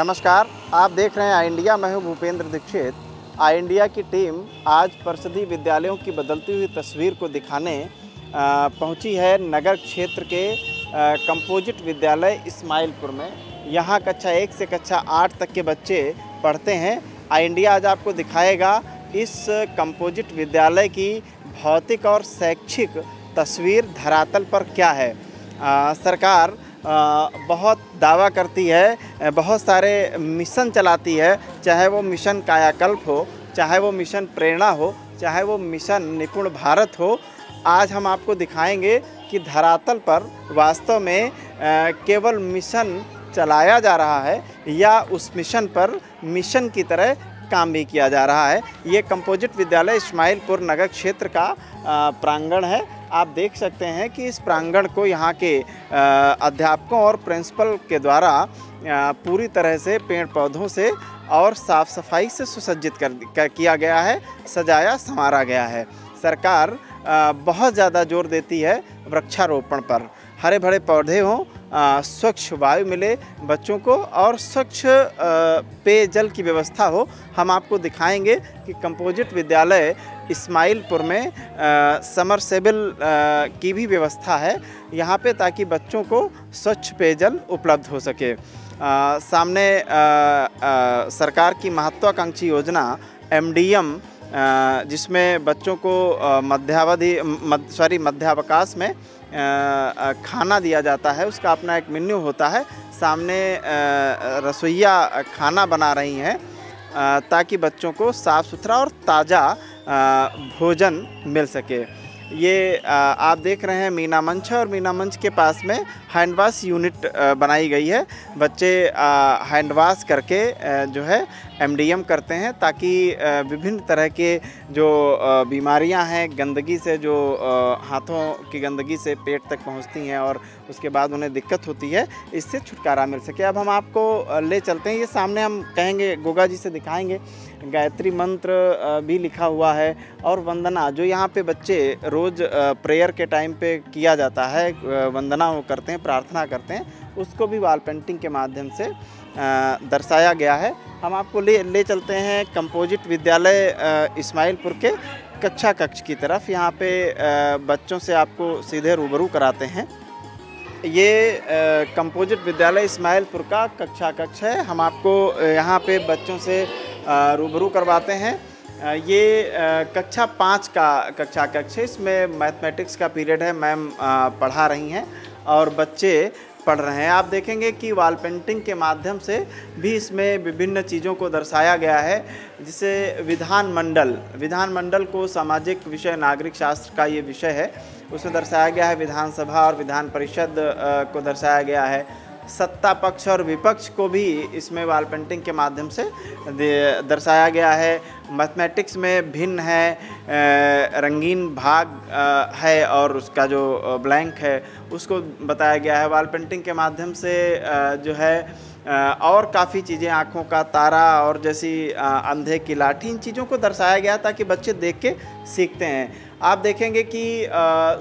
नमस्कार, आप देख रहे हैं आई इंडिया। मैं हूं भूपेंद्र दीक्षित। आई इंडिया की टीम आज परिषदीय विद्यालयों की बदलती हुई तस्वीर को दिखाने पहुंची है नगर क्षेत्र के कंपोजिट विद्यालय इस्माइलपुर में। यहां कक्षा 1 से कक्षा 8 तक के बच्चे पढ़ते हैं। आई इंडिया आज आपको दिखाएगा इस कंपोजिट विद्यालय की भौतिक और शैक्षिक तस्वीर धरातल पर क्या है। सरकार बहुत दावा करती है, बहुत सारे मिशन चलाती है, चाहे वो मिशन कायाकल्प हो, चाहे वो मिशन प्रेरणा हो, चाहे वो मिशन निपुण भारत हो। आज हम आपको दिखाएंगे कि धरातल पर वास्तव में केवल मिशन चलाया जा रहा है या उस मिशन पर मिशन की तरह काम भी किया जा रहा है। ये कंपोजिट विद्यालय इस्माइलपुर नगर क्षेत्र का प्रांगण है। आप देख सकते हैं कि इस प्रांगण को यहाँ के अध्यापकों और प्रिंसिपल के द्वारा पूरी तरह से पेड़ पौधों से और साफ़ सफाई से सुसज्जित किया गया है, सजाया संवारा गया है। सरकार बहुत ज़्यादा जोर देती है वृक्षारोपण पर। हरे भरे पौधे हों, स्वच्छ वायु मिले बच्चों को और स्वच्छ पेयजल की व्यवस्था हो। हम आपको दिखाएंगे कि कंपोजिट विद्यालय इस्माइलपुर में समरसेबल की भी व्यवस्था है यहाँ पे, ताकि बच्चों को स्वच्छ पेयजल उपलब्ध हो सके। सामने सरकार की महत्वाकांक्षी योजना एमडीएम, जिसमें बच्चों को मध्यावकाश में खाना दिया जाता है, उसका अपना एक मेन्यू होता है। सामने रसोइया खाना बना रही हैं ताकि बच्चों को साफ़ सुथरा और ताज़ा भोजन मिल सके। ये आप देख रहे हैं मीना मंच, और मीना मंच के पास में हैंड वाश यूनिट बनाई गई है। बच्चे हैंड वाश करके जो है एमडीएम करते हैं, ताकि विभिन्न तरह के जो बीमारियां हैं गंदगी से, जो हाथों की गंदगी से पेट तक पहुंचती हैं और उसके बाद उन्हें दिक्कत होती है, इससे छुटकारा मिल सके। अब हम आपको ले चलते हैं। ये सामने हम कहेंगे गोगा जी से दिखाएंगे, गायत्री मंत्र भी लिखा हुआ है और वंदना, जो यहाँ पे बच्चे रोज़ प्रेयर के टाइम पे किया जाता है, वंदना वो करते हैं, प्रार्थना करते हैं, उसको भी वॉल पेंटिंग के माध्यम से दर्शाया गया है। हम आपको ले चलते हैं कंपोजिट विद्यालय इस्माइलपुर के कक्षा कक्ष की तरफ। यहाँ पे बच्चों से आपको सीधे रूबरू कराते हैं। ये कंपोजिट विद्यालय इस्माइलपुर का कक्षा कक्ष है। हम आपको यहाँ पे बच्चों से रूबरू करवाते हैं। ये कक्षा 5 का कक्षा कक्ष है। इसमें मैथमेटिक्स का पीरियड है, मैम पढ़ा रही हैं और बच्चे पढ़ रहे हैं। आप देखेंगे कि वॉल पेंटिंग के माध्यम से भी इसमें विभिन्न चीज़ों को दर्शाया गया है, जिसे विधानमंडल को सामाजिक विषय, नागरिक शास्त्र का ये विषय है, उसमें दर्शाया गया है। विधानसभा और विधान परिषद को दर्शाया गया है। सत्ता पक्ष और विपक्ष को भी इसमें वॉल पेंटिंग के माध्यम से दर्शाया गया है। मैथमेटिक्स में भिन्न है, रंगीन भाग है और उसका जो ब्लैंक है उसको बताया गया है। वॉल पेंटिंग के माध्यम से जो है और काफ़ी चीज़ें, आँखों का तारा और जैसी अंधे की लाठी, इन चीज़ों को दर्शाया गया ताकि बच्चे देख के सीखते हैं। आप देखेंगे कि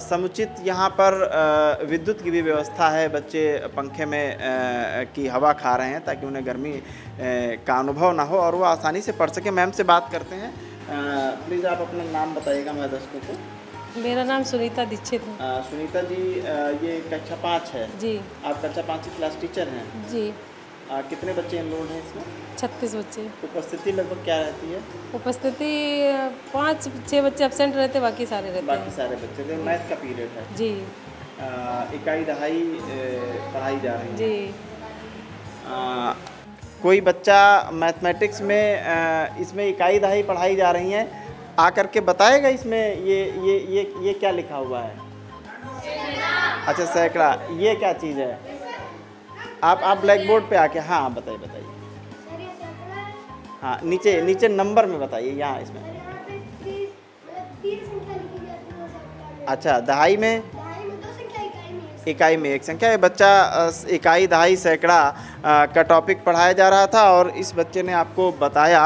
समुचित यहाँ पर विद्युत की भी व्यवस्था है। बच्चे पंखे में की हवा खा रहे हैं ताकि उन्हें गर्मी का अनुभव ना हो और वो आसानी से पढ़ सके। मैम से बात करते हैं। प्लीज़ आप अपना नाम बताइएगा मैं दर्शकों को। मेरा नाम सुनीता दीक्षित है। सुनीता जी, ये कक्षा 5 है जी। आप कक्षा 5 की क्लास टीचर हैं जी। कितने बच्चे एनरोल्ड हैं इसमें? 36 बच्चे। उपस्थिति लगभग क्या रहती है? उपस्थिति 5-6 बच्चे एब्सेंट रहते, बाकी सारे रहते हैं। बाकी सारे बच्चे मैथ का पीरियड है जी। इकाई दहाई पढ़ाई जा रही है जी। कोई बच्चा मैथमेटिक्स में इसमें इकाई दहाई पढ़ाई जा रही है, आकर के बताएगा इसमें ये क्या लिखा हुआ है? अच्छा, सैकड़ा। ये क्या चीज़ है? आप ब्लैक बोर्ड पे आके हाँ बताइए। हाँ, नीचे नीचे नंबर में बताइए। यहाँ इसमें अच्छा, दहाई में, इकाई में एक संख्या। ये बच्चा इकाई दहाई सैकड़ा का टॉपिक पढ़ाया जा रहा था और इस बच्चे ने आपको बताया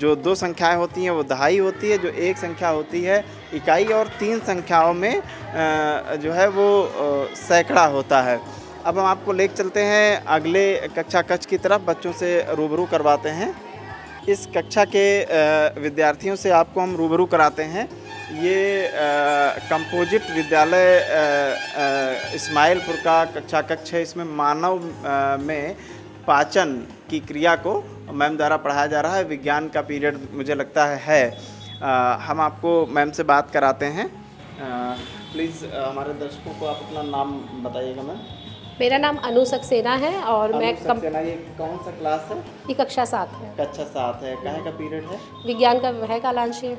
जो 2 संख्याएं होती हैं वो दहाई होती है, जो 1 संख्या होती है इकाई, और 3 संख्याओं में जो है वो सैकड़ा होता है। अब हम आपको ले चलते हैं अगले कक्षा कक्ष की तरफ, बच्चों से रूबरू करवाते हैं। इस कक्षा के विद्यार्थियों से आपको हम रूबरू कराते हैं। ये कंपोजिट विद्यालय इस्माइलपुर का कक्षा कक्ष है। इसमें मानव में पाचन की क्रिया को मैम द्वारा पढ़ाया जा रहा है। विज्ञान का पीरियड मुझे लगता है। हम आपको मैम से बात कराते हैं। प्लीज़ हमारे दर्शकों को आप अपना नाम बताइएगा मैम। मेरा नाम अनु सेना है और मैं सेना। ये कौन सा क्लास है? ये कक्षा 7 है। कक्षा 7 है। कहाँ का पीरियड है? विज्ञान का है, कालांशीय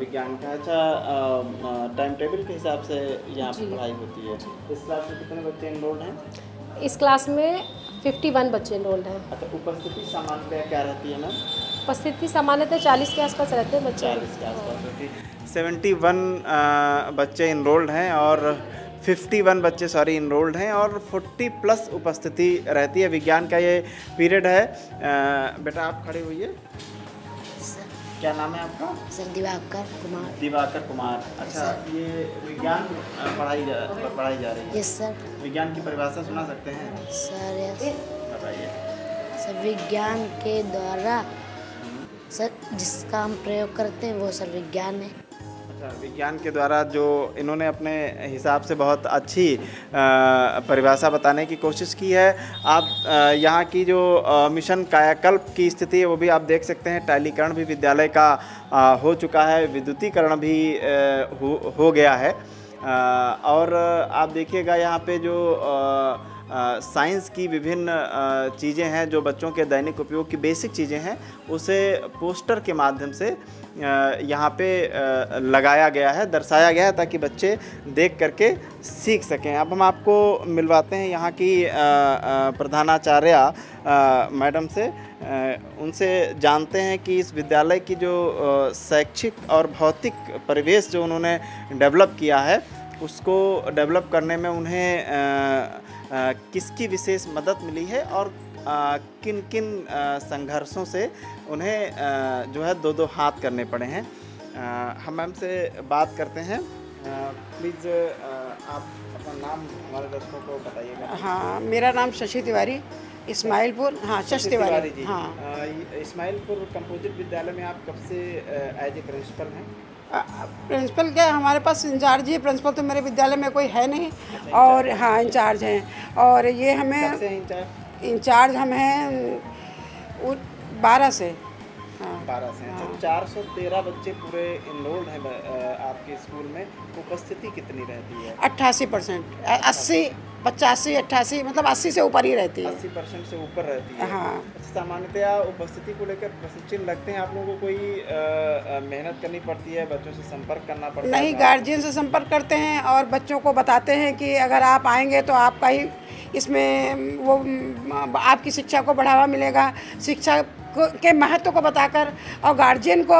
विज्ञान का। अच्छा, टाइम टेबल के हिसाब से यहाँ पर पढ़ाई होती है। इस क्लास में कितने बच्चे एनरोल्ड हैं? इस क्लास में 51 बच्चे एनरोल्ड हैं। अच्छा, उपस्थिति सामान्यतः क्या रहती है मैम? उपस्थिति सामान्यतः 40 के आसपास रहते हैं बच्चे। 40 के आसपास रहती है। 71 बच्चे इनरोल्ड हैं और 51 बच्चे इनरोल्ड हैं और 40+ उपस्थिति रहती है। विज्ञान का ये पीरियड है। बेटा आप खड़े हुए। क्या नाम है आपका? सर दिवाकर कुमार। दिवाकर कुमार। अच्छा, ये विज्ञान पढ़ाई जा रही है। Yes sir. विज्ञान की परिभाषा सुना सकते हैं सर? यस बताइए सर। विज्ञान के द्वारा सर जिसका हम प्रयोग करते हैं वो सर विज्ञान है। अच्छा, विज्ञान के द्वारा जो इन्होंने अपने हिसाब से बहुत अच्छी परिभाषा बताने की कोशिश की है। आप यहाँ की जो मिशन कायाकल्प की स्थिति है वो भी आप देख सकते हैं। टाइलीकरण भी विद्यालय का हो चुका है, विद्युतीकरण भी हो गया है। और आप देखिएगा यहाँ पे जो साइंस की विभिन्न चीज़ें हैं जो बच्चों के दैनिक उपयोग की बेसिक चीज़ें हैं, उसे पोस्टर के माध्यम से यहाँ पे लगाया गया है, दर्शाया गया है ताकि बच्चे देख करके सीख सकें। अब हम आपको मिलवाते हैं यहाँ की प्रधानाचार्या मैडम से। उनसे जानते हैं कि इस विद्यालय की जो शैक्षिक और भौतिक परिवेश जो उन्होंने डेवलप किया है उसको डेवलप करने में उन्हें किसकी विशेष मदद मिली है और किन किन संघर्षों से उन्हें जो है दो हाथ करने पड़े हैं। हम मैम से बात करते हैं। प्लीज़ आप अपना नाम हमारे दर्शकों को बताइएगा। हाँ, मेरा नाम शशि तिवारी, इस्माइलपुर। हाँ, शशि तिवारी जी। हाँ, इस्माइलपुर कंपोजिट विद्यालय में आप कब से एज ए प्रिंसिपल हैं? प्रिंसिपल क्या, हमारे पास इंचार्ज ही है। प्रिंसिपल तो मेरे विद्यालय में कोई है नहीं। अच्छा, और हाँ इंचार्ज हैं। और ये हमें इंचार्ज हम हैं 12 से। हाँ 12 से। हाँ। 413 बच्चे पूरे इनरोल्ड हैं आपके स्कूल में। उपस्थिति कितनी रहती है? 88%, 80, 85, 88, मतलब 80 से ऊपर ही रहती है। 80% से ऊपर रहती है। हाँ। सामान्यतया उपस्थिति को लेकर प्रशिक्षण लगते हैं आप लोगों को? कोई मेहनत करनी पड़ती है, बच्चों से संपर्क करना पड़ता है? नहीं, गार्जियन से संपर्क करते हैं और बच्चों को बताते हैं कि अगर आप आएंगे तो आपका ही इसमें वो आपकी शिक्षा को बढ़ावा मिलेगा। शिक्षा के महत्व को बताकर और गार्जियन को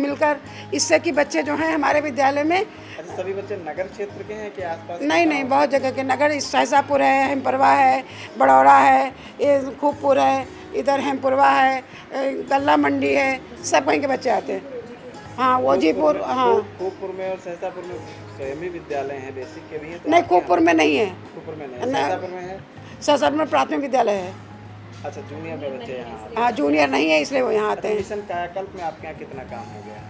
मिलकर, इससे कि बच्चे जो हैं हमारे विद्यालय में। अच्छा, सभी बच्चे नगर क्षेत्र के हैं कि आसपास? नहीं, बहुत जगह के नगर। सहसापुर है, हेमपुरवा है, बड़ौड़ा है, ये खूबपुर है, इधर हेमपुरवा है, गल्ला मंडी है, सब कहीं के बच्चे आते हैं। हाँ, वोजीपुर। हाँ, खूबपुर में और सहसापुर में स्वयं विद्यालय हैं, बेसिक के भी हैं? नहीं, खूबपुर में नहीं है। खूबपुर में नहीं, सहसापुर में है। सहसापुर में प्राथमिक विद्यालय है। अच्छा, जूनियर में बच्चे यहाँ? हाँ, जूनियर नहीं है इसलिए वो यहाँ आते हैं। मिशन कायाकल्प में आपके यहाँ कितना काम हो गया?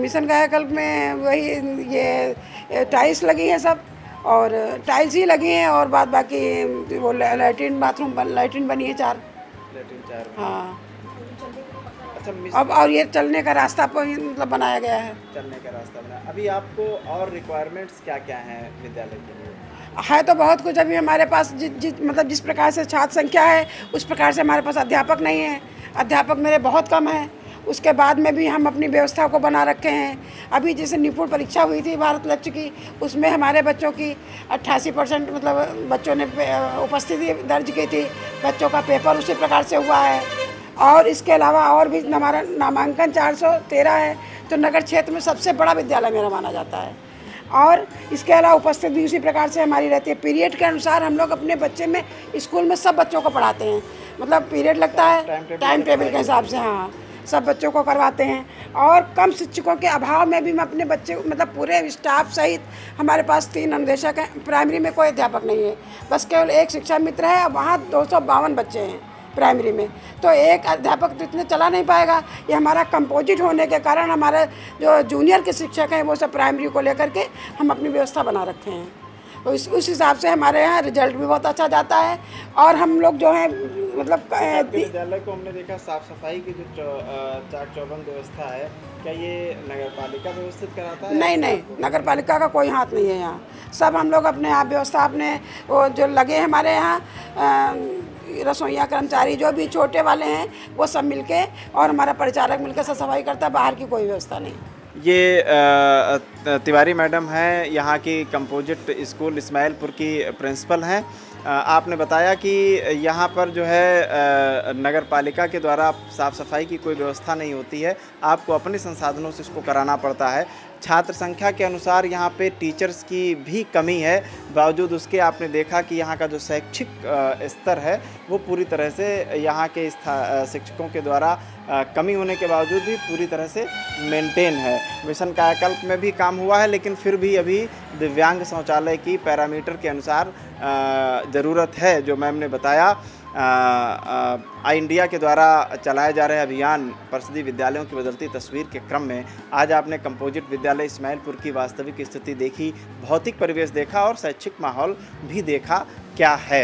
मिशन कायाकल्प में वही ये टाइल्स लगी हैं सब, और टाइल्स ही लगी हैं और बाद बाकी वो लैट्रिन बाथरूम, लैट्रिन बनी है 4। हाँ। अच्छा, अब और ये चलने का रास्ता मतलब बनाया गया है। चलने का रास्ता बनाया। अभी आपको और रिक्वायरमेंट्स क्या क्या हैं विद्यालय के लिए? है तो बहुत कुछ। अभी हमारे पास जिस प्रकार से छात्र संख्या है उस प्रकार से हमारे पास अध्यापक नहीं है। अध्यापक मेरे बहुत कम हैं। उसके बाद में भी हम अपनी व्यवस्था को बना रखे हैं। अभी जैसे निपुण परीक्षा हुई थी भारत लक्ष्य की, उसमें हमारे बच्चों की 88% मतलब बच्चों ने उपस्थिति दर्ज की थी। बच्चों का पेपर उसी प्रकार से हुआ है। और इसके अलावा और भी हमारा नामांकन 413 है, तो नगर क्षेत्र में सबसे बड़ा विद्यालय मेरा माना जाता है। और इसके अलावा उपस्थित भी उसी प्रकार से हमारी रहती है। पीरियड के अनुसार हम लोग अपने बच्चे में स्कूल में सब बच्चों को पढ़ाते हैं। मतलब पीरियड लगता है टाइम टेबल के हिसाब से। हाँ, सब बच्चों को करवाते हैं। और कम शिक्षकों के अभाव में भी मैं अपने बच्चे मतलब पूरे स्टाफ सहित हमारे पास 3 अनुदेशक हैं। प्राइमरी में कोई अध्यापक नहीं है, बस केवल एक शिक्षा मित्र है, वहाँ 252 बच्चे हैं प्राइमरी में, तो एक अध्यापक तो इतने चला नहीं पाएगा। ये हमारा कंपोजिट होने के कारण हमारे जो जूनियर के शिक्षक हैं वो सब प्राइमरी को लेकर के हम अपनी व्यवस्था बना रखे हैं। तो उस हिसाब से हमारे यहाँ रिजल्ट भी बहुत अच्छा जाता है। और हम लोग जो है मतलब विद्यालय को हमने देखा साफ सफाई की जो चाक चौबंद व्यवस्था है, क्या ये नगर पालिका व्यवस्थित कराता है? नहीं नहीं, नगर पालिका का कोई हाथ नहीं है यहाँ, सब हम लोग अपने आप व्यवस्था अपने वो जो लगे हैं हमारे यहाँ रसोइया कर्मचारी जो भी छोटे वाले हैं वो सब मिलके और हमारा परिचारक मिलके सब सफाई करता है, बाहर की कोई व्यवस्था नहीं। ये तिवारी मैडम हैं, यहाँ की कंपोजिट स्कूल इस्माइलपुर की प्रिंसिपल हैं। आपने बताया कि यहाँ पर जो है नगर पालिका के द्वारा साफ़ सफाई की कोई व्यवस्था नहीं होती है, आपको अपने संसाधनों से इसको कराना पड़ता है। छात्र संख्या के अनुसार यहाँ पे टीचर्स की भी कमी है, बावजूद उसके आपने देखा कि यहाँ का जो शैक्षिक स्तर है वो पूरी तरह से यहाँ के शिक्षकों के द्वारा कमी होने के बावजूद भी पूरी तरह से मेंटेन है। मिशन कायाकल्प में भी काम हुआ है, लेकिन फिर भी अभी दिव्यांग शौचालय की पैरामीटर के अनुसार ज़रूरत है। जो मैम ने बताया आई इंडिया के द्वारा चलाए जा रहे अभियान परिषदीय विद्यालयों की बदलती तस्वीर के क्रम में आज आपने कंपोजिट विद्यालय इस्माइलपुर की वास्तविक स्थिति देखी, भौतिक परिवेश देखा और शैक्षिक माहौल भी देखा क्या है।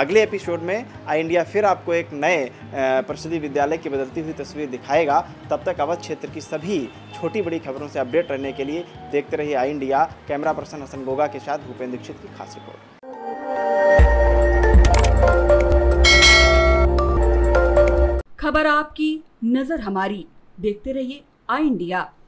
अगले एपिसोड में आई इंडिया फिर आपको एक नए परिषदीय विद्यालय की बदलती हुई तस्वीर दिखाएगा। तब तक अवध क्षेत्र की सभी छोटी बड़ी खबरों से अपडेट रहने के लिए देखते रहिए I India. Camera person Hasan Goga के साथ भूपेंद्र दीक्षित की खास रिपोर्ट। खबर आपकी, नजर हमारी। देखते रहिए आई इंडिया।